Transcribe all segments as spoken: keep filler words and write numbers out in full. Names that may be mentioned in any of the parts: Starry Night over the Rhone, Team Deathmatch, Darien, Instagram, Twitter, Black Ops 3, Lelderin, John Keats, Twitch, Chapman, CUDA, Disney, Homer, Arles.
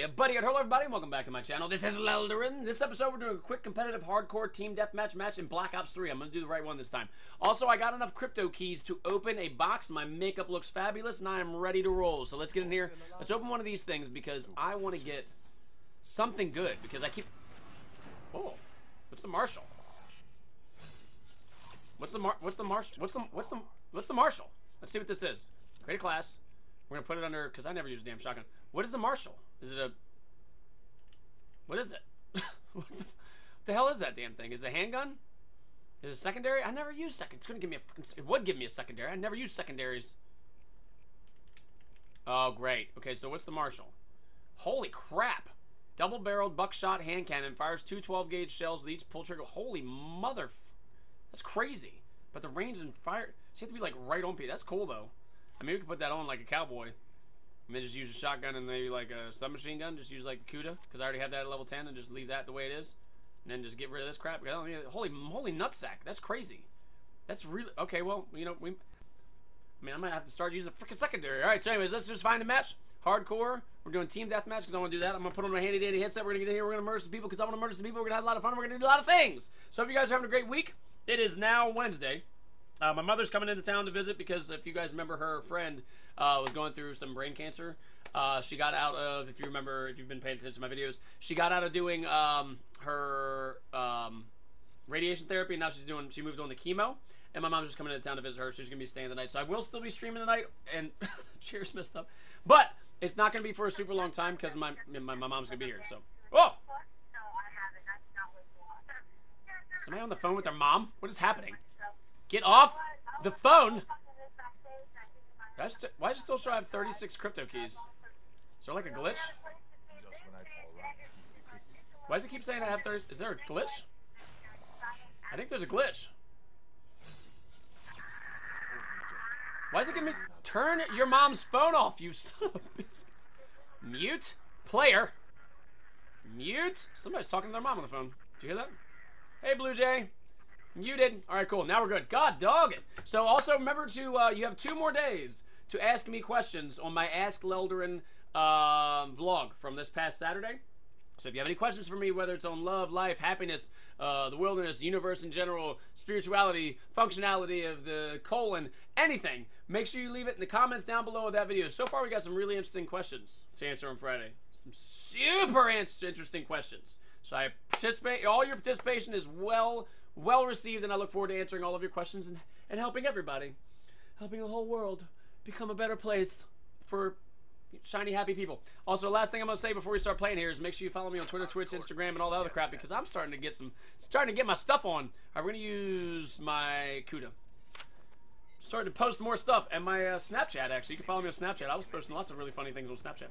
Hey, buddy, hello everybody, and welcome back to my channel. This is Lelderin. This episode, we're doing a quick competitive hardcore team deathmatch match in Black Ops three. I'm going to do the right one this time. Also, I got enough crypto keys to open a box. My makeup looks fabulous, and I am ready to roll. So let's get in here. Let's open one of these things because I want to get something good because I keep... Oh, what's the Marshall? What's the mar what's the Marshall? What's the what's the what's the Marshall? Let's see what this is. Create a class. We're gonna put it under because I never use a damn shotgun. What is the Marshall? Is it a? What is it? what, the, what the hell is that damn thing? Is it a handgun? Is it secondary? I never use second. It's gonna give me a. It would give me a secondary. I never use secondaries. Oh great. Okay, so what's the Marshall? Holy crap! Double-barreled buckshot hand cannon fires two twelve gauge shells with each pull trigger. Holy mother. That's crazy. But the range and fire, so you have to be like right on people. That's cool though. I mean, we could put that on like a cowboy. And then just use a shotgun and maybe like a submachine gun. Just use like the CUDA, because I already have that at level ten, and just leave that the way it is. And then just get rid of this crap. I don't mean, holy, holy nutsack. That's crazy. That's really, okay, well, you know, we, I mean, I might have to start using a freaking secondary. All right, so anyways, let's just find a match. Hardcore. We're doing team deathmatch because I want to do that. I'm going to put on my handy dandy headset. We're going to get in here. We're going to murder some people because I want to murder some people. We're going to have a lot of fun. We're going to do a lot of things. So if you guys are having a great week, it is now Wednesday. Uh, my mother's coming into town to visit because if you guys remember, her friend uh, was going through some brain cancer. Uh, she got out of, if you remember, if you've been paying attention to my videos, she got out of doing um, her um, radiation therapy, and now she's doing, she moved on to chemo. And my mom's just coming into town to visit her. She's going to be staying the night. So I will still be streaming tonight. And cheers messed up. But it's not going to be for a super long time because my, my, my mom's going to be here. So, oh! Somebody on the phone with their mom? What is happening? Get off the phone! I still, why do I still show I have thirty-six crypto keys? Is there like a glitch? Why does it keep saying I have thirty? Is there a glitch? I think there's a glitch. Why is it giving me... Turn your mom's phone off, you son of a bitch. Mute. Player. Mute. Somebody's talking to their mom on the phone. Did you hear that? Hey, Blue Jay. Muted. All right, cool. Now we're good. God dog it. So also remember to, uh, you have two more days to ask me questions on my Ask Lelderin uh, vlog from this past Saturday. So if you have any questions for me, whether it's on love, life, happiness, uh, the wilderness, universe in general, spirituality, functionality of the colon, anything, make sure you leave it in the comments down below of that video. So far, we got some really interesting questions to answer on Friday. Some super interesting questions. So I participate. All your participation is well well received, and I look forward to answering all of your questions and, and helping everybody, helping the whole world become a better place for shiny, happy people. Also, last thing I'm gonna say before we start playing here is make sure you follow me on Twitter, Twitch, Instagram, and all the other crap because I'm starting to get some, starting to get my stuff on. All right, we're gonna use my CUDA. Starting to post more stuff, and my uh, Snapchat actually. You can follow me on Snapchat. I was posting lots of really funny things on Snapchat.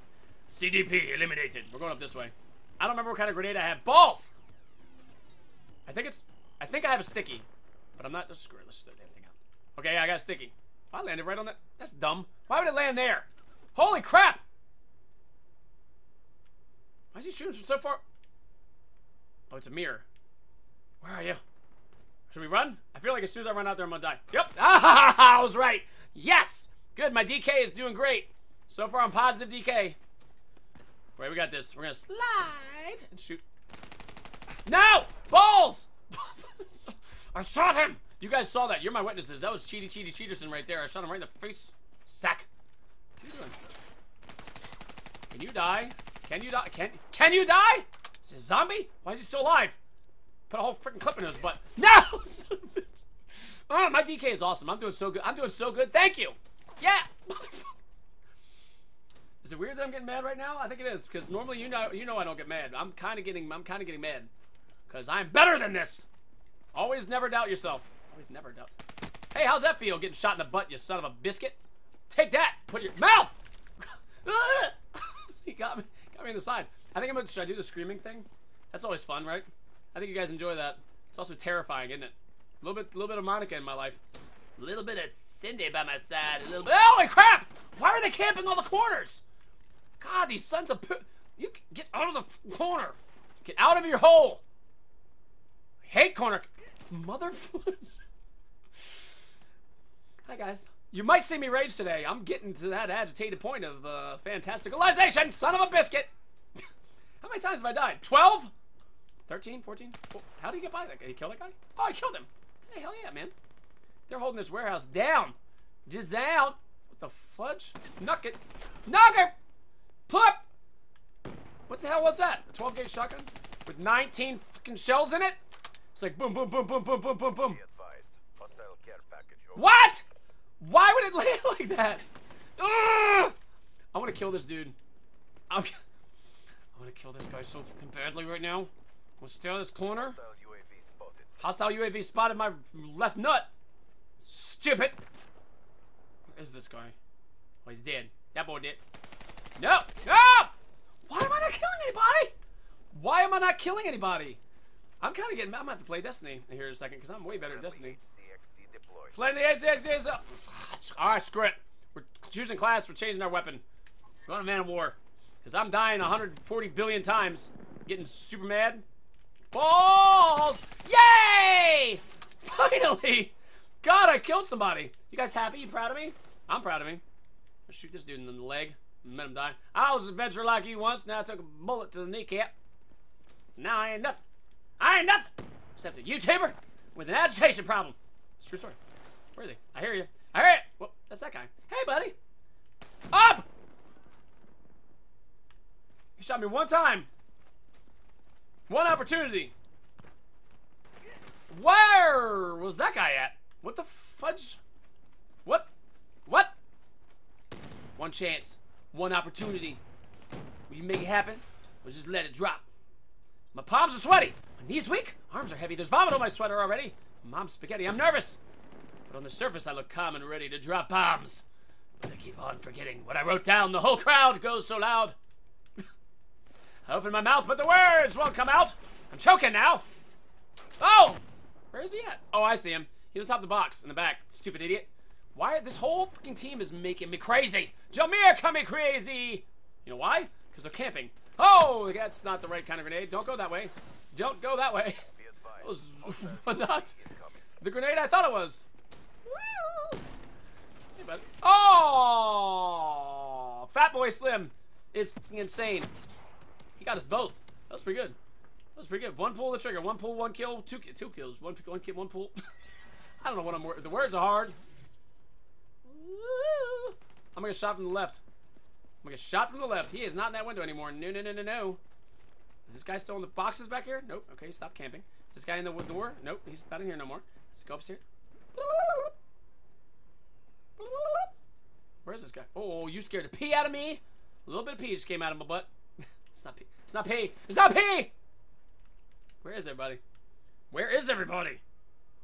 C D P eliminated. We're going up this way. I don't remember what kind of grenade I have. Balls. I think it's. I think I have a sticky, but I'm not, oh, screw it, let's throw that thing out. Okay, yeah, I got a sticky. I landed right on that, that's dumb. Why would it land there? Holy crap! Why is he shooting from so far? Oh, it's a mirror. Where are you? Should we run? I feel like as soon as I run out there, I'm gonna die. Yep, ah, I was right. Yes, good, my D K is doing great. So far, I'm positive D K. Right, we got this. We're gonna slide and shoot. No, balls! I shot him! You guys saw that. You're my witnesses. That was Cheaty Cheaty Cheaterson right there. I shot him right in the face. Sack. What are you doing? Can you die? Can you die? Can Can you die? Is it a zombie? Why is he still alive? Put a whole freaking clip in his butt. No! Oh, my D K is awesome. I'm doing so good. I'm doing so good. Thank you. Yeah. Is it weird that I'm getting mad right now? I think it is because normally you know you know I don't get mad. I'm kind of getting I'm kind of getting mad because I'm better than this. Always never doubt yourself. Always never doubt. Hey, how's that feel? Getting shot in the butt, you son of a biscuit. Take that. Put your mouth. He got me. Got me in the side. I think I'm gonna. Should I do the screaming thing? That's always fun, right? I think you guys enjoy that. It's also terrifying, isn't it? A little bit, a little bit of Monica in my life. A little bit of Cindy by my side. A little bit. Holy crap! Why are they camping all the corners? God, these sons of. You get out of the corner. Get out of your hole. I hate corner. Motherfuckers. Hi guys. You might see me rage today. I'm getting to that agitated point of uh, fantasticalization, son of a biscuit. How many times have I died? twelve? thirteen? fourteen? How did he get by? Did he kill that guy? Oh, I killed him. Hey, hell yeah, man. They're holding this warehouse down. Just down. What the fudge? Nugget. Nugget! Plop! What the hell was that? A twelve gauge shotgun? With nineteen fucking shells in it? It's like boom, boom, boom, boom, boom, boom, boom, boom. What? Why would it land like that? Ugh! I want to kill this dude. I'm... I want to kill this guy so fucking badly right now. I'm gonna stay on this corner. Hostile U A V spotted my left nut. Stupid. Where is this guy? Oh, he's dead. That boy did. No. No! Why am I not killing anybody? Why am I not killing anybody? I'm kind of getting mad. I'm going to have to play Destiny here in a second because I'm way better at Destiny. Flame the H X D up. Alright, screw it. We're choosing class. We're changing our weapon. We're going to Man of War. Because I'm dying one hundred forty billion times. Getting super mad. Balls! Yay! Finally! God, I killed somebody. You guys happy? You proud of me? I'm proud of me. I'll shoot this dude in the leg. Let him die. I was an adventurer like you once. Now I took a bullet to the kneecap. Now I ain't nothing. I ain't nothing! Except a YouTuber with an agitation problem. It's a true story. Where is he? I hear you. I hear you! Well, that's that guy. Hey, buddy! Up! He shot me one time. One opportunity. Where was that guy at? What the fudge? What? What? One chance. One opportunity. Will you make it happen? Or just let it drop? My palms are sweaty. My knees weak. Arms are heavy. There's vomit on my sweater already. Mom's spaghetti. I'm nervous. But on the surface, I look calm and ready to drop bombs. But I keep on forgetting what I wrote down. The whole crowd goes so loud. I open my mouth, but the words won't come out. I'm choking now. Oh! Where is he at? Oh, I see him. He's on top of the box in the back. Stupid idiot. Why? This whole fucking team is making me crazy. Jameer, come me crazy. You know why? Because they're camping. Oh, that's not the right kind of grenade. Don't go that way. Don't go that way. That was not the grenade I thought it was. Woo! Hey, buddy. Oh! Fat Boy Slim is insane. He got us both. That was pretty good. That was pretty good. One pull of the trigger. One pull, one kill. Two, two kills. One, one kill, one pull. I don't know what I'm worth. The words are hard. Woo! I'm gonna get shot from the left. I'm gonna get shot from the left. He is not in that window anymore. No, no, no, no, no. Is this guy still in the boxes back here? Nope. Okay, stop camping. Is this guy in the door? Nope. He's not in here no more. Let's go upstairs. Where is this guy? Oh, you scared the pee out of me. A little bit of pee just came out of my butt. It's not pee. It's not pee. It's not pee. Where is everybody? Where is everybody?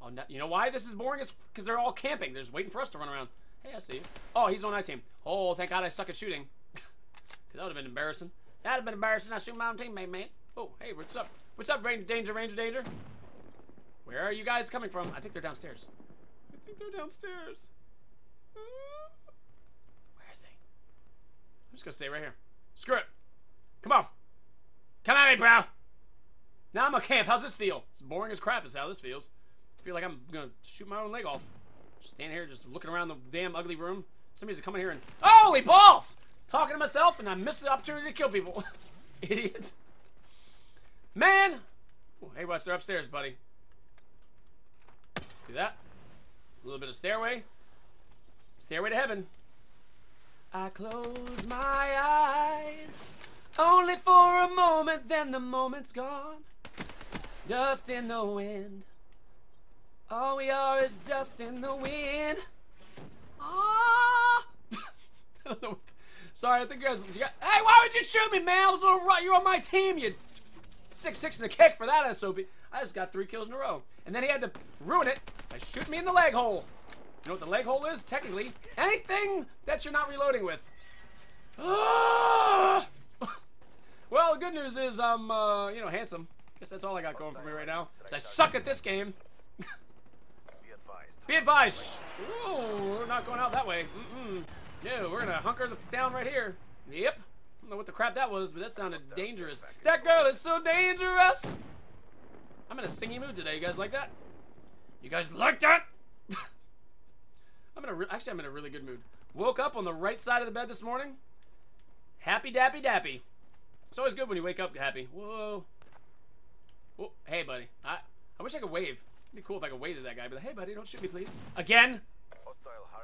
Oh, no, you know why this is boring? It's because they're all camping. They're just waiting for us to run around. Hey, I see you. Oh, he's on my team. Oh, thank God I suck at shooting. Because that would have been embarrassing. That would have been embarrassing. I shoot my own teammate, man. Oh, hey, what's up? What's up, Ranger, Danger, Ranger, Danger? Where are you guys coming from? I think they're downstairs. I think they're downstairs. Where is he? I'm just going to stay right here. Screw it. Come on. Come at me, bro. Now I'm a camp. How's this feel? It's boring as crap is how this feels. I feel like I'm going to shoot my own leg off. Stand here just looking around the damn ugly room. Somebody's coming here and holy balls! Talking to myself and I missed the opportunity to kill people. Idiot. Man! Oh, hey, watch, they're upstairs, buddy. Let's do that. A little bit of stairway. Stairway to heaven. I close my eyes only for a moment, then the moment's gone. Dust in the wind. All we are is dust in the wind. Ah! I don't know what the, sorry, I think you guys. You got, hey, why would you shoot me, man? I was on a, you're on my team. You six six in the kick for that S O B. I just got three kills in a row, and then he had to ruin it by shooting me in the leg hole. You know what the leg hole is? Technically, anything that you're not reloading with. Ah! Well, the good news is I'm, uh, you know, handsome. Guess that's all I got going for me right now. Cause I suck at this game. Be advised. Ooh, we're not going out that way. Mm-mm. No, we're gonna hunker the down right here. Yep. I don't know what the crap that was, but that sounded dangerous. That girl is so dangerous. I'm in a singy mood today. You guys like that? You guys like that? I'm in a actually I'm in a really good mood. Woke up on the right side of the bed this morning. Happy dappy dappy. It's always good when you wake up happy. Whoa. Whoa. Hey, buddy. I, I wish I could wave. It'd be cool if I could wave to that guy. Be like, hey, buddy, don't shoot me, please. Again.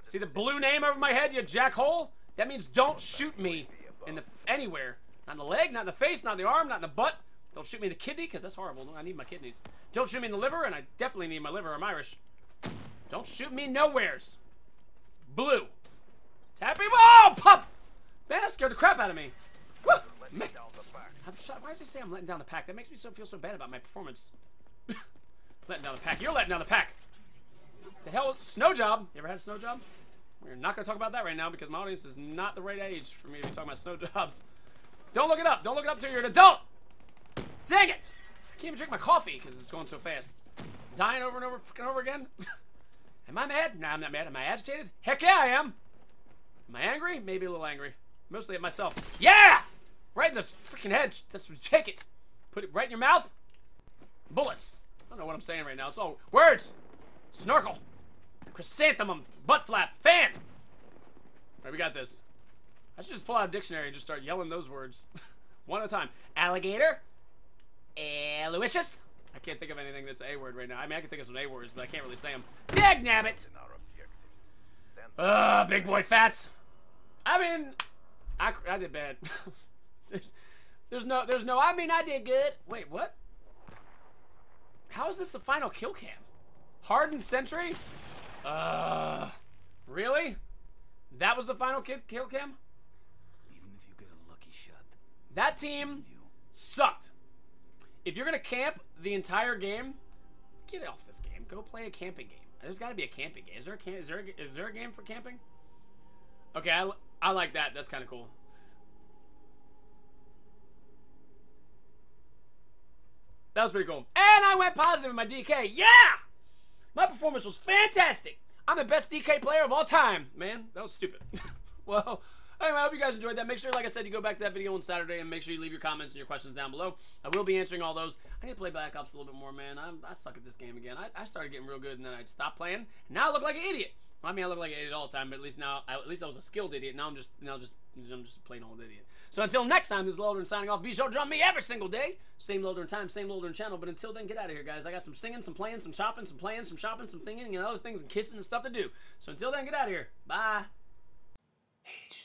See the blue name over my head, you jackhole? That means don't shoot me in the anywhere. Not in the leg, not in the face, not in the arm, not in the butt. Don't shoot me in the kidney, because that's horrible. I need my kidneys. Don't shoot me in the liver, and I definitely need my liver. I'm Irish. Don't shoot me nowheres. Blue. Tappy. Oh, pup! Man, that scared the crap out of me. Woo! Man. I'm shot. Why does he say I'm letting down the pack? That makes me so feel so bad about my performance. Letting down the pack. You're letting down the pack. The hell, snow job. You ever had a snow job? We're not going to talk about that right now because my audience is not the right age for me to be talking about snow jobs. Don't look it up. Don't look it up until you're an adult. Dang it! I can't even drink my coffee because it's going so fast. Dying over and over fucking over again. Am I mad? Nah, I'm not mad. Am I agitated? Heck yeah, I am. Am I angry? Maybe a little angry. Mostly at myself. Yeah! Right in the freaking head. That's what you take it. Put it right in your mouth. Bullets. I don't know what I'm saying right now. It's all words. Snorkel. Chrysanthemum. Butt flap. Fan. Alright, we got this. I should just pull out a dictionary and just start yelling those words. One at a time. Alligator. Aloysius. I can't think of anything that's a word right now. I mean, I can think of some a words, but I can't really say them. Dagnabbit. Ugh, big boy fats. I mean, I, I did bad. There's, there's no, there's no, I mean, I did good. Wait, what? How is this the final kill cam? Hardened sentry? Uh, really? That was the final kid kill cam? Even if you get a lucky shot. That team sucked. If you're going to camp the entire game, get off this game. Go play a camping game. There's got to be a camping game. Is there a, is there a, is there a game for camping? Okay, I, I like that. That's kind of cool. That was pretty cool. And I went positive in my D K. Yeah! My performance was fantastic. I'm the best D K player of all time. Man, that was stupid. Well, anyway, I hope you guys enjoyed that. Make sure, like I said, you go back to that video on Saturday and make sure you leave your comments and your questions down below. I will be answering all those. I need to play Black Ops a little bit more, man. I'm, I suck at this game again. I, I started getting real good and then I stopped playing. And now I look like an idiot. Well, I mean, I look like an idiot all the time, but at least now, I, at least I was a skilled idiot. Now I'm just, now just, I'm just a plain old idiot. So until next time, this is Lelderin signing off. Be sure to join me every single day. Same Lelderin time, same Lelderin channel. But until then, get out of here, guys. I got some singing, some playing, some chopping, some playing, some shopping, some thinking, and other things, and kissing and stuff to do. So until then, get out of here. Bye. Hey,